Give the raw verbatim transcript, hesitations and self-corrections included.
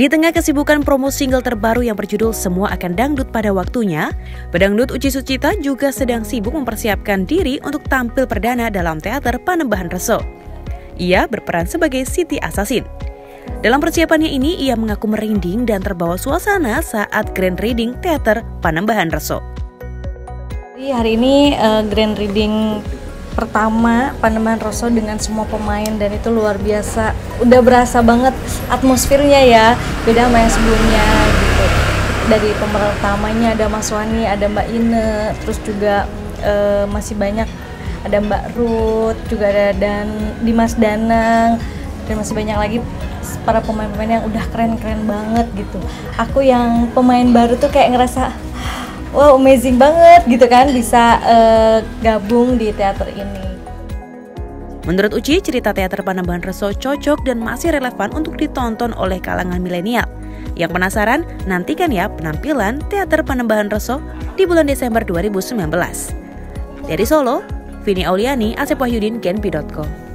Di tengah kesibukan promo single terbaru yang berjudul Semua Akan Dangdut pada waktunya, pedangdut Ucie Sucita juga sedang sibuk mempersiapkan diri untuk tampil perdana dalam Teater Panembahan Reso. Ia berperan sebagai Siti Asasin. Dalam persiapannya ini, ia mengaku merinding dan terbawa suasana saat grand reading Teater Panembahan Reso. Hari ini uh, grand reading pertama Panembahan Reso dengan semua pemain, dan itu luar biasa. Udah berasa banget atmosfernya ya, beda sama yang sebelumnya gitu. Dari pemeran utamanya ada Mas Wani, ada Mbak Ine, terus juga uh, masih banyak, ada Mbak Ruth, juga ada dan Dimas Danang, dan masih banyak lagi para pemain-pemain yang udah keren-keren banget gitu. Aku yang pemain baru tuh kayak ngerasa wow, amazing banget gitu kan, bisa uh, gabung di teater ini. Menurut Ucie, cerita Teater Panembahan Reso cocok dan masih relevan untuk ditonton oleh kalangan milenial. Yang penasaran, nantikan ya penampilan Teater Panembahan Reso di bulan Desember dua ribu sembilan belas. Dari Solo, Vini Auliani, Asep Wahyudin, Genpi titik co.